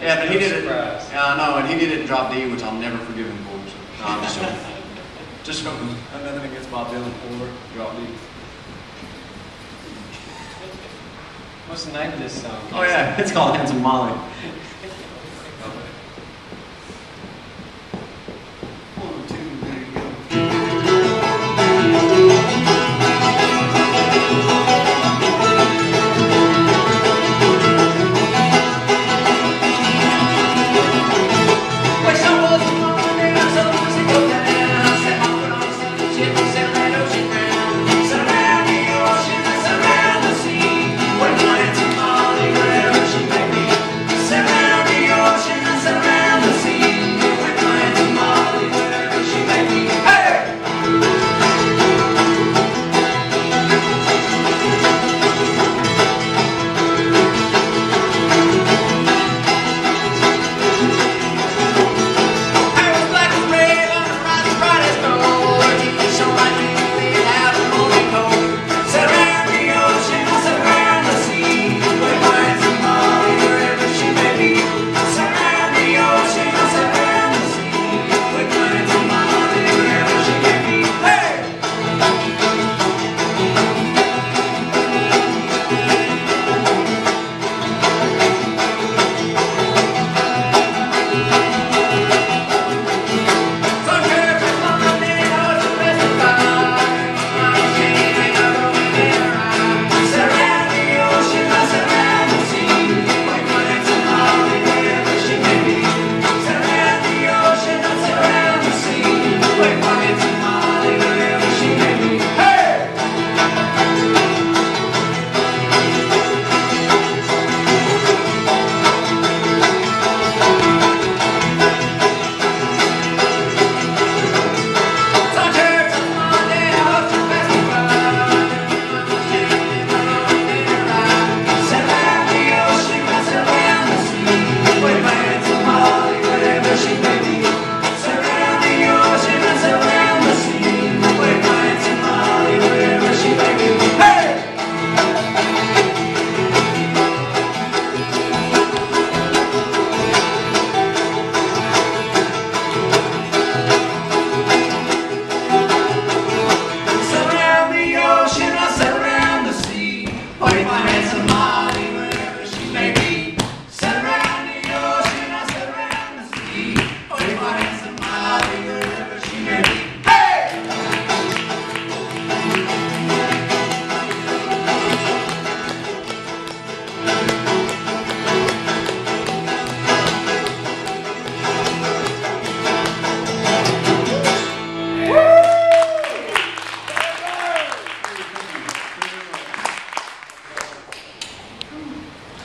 Yeah, but he did it. Yeah, I know, and he did it in drop D, which I'll never forgive him for. So, no, I'm just joking. Just joking. I'm nothing against Bob Dylan for drop D. What's the name of this song? Oh yeah, it's called Handsome Molly.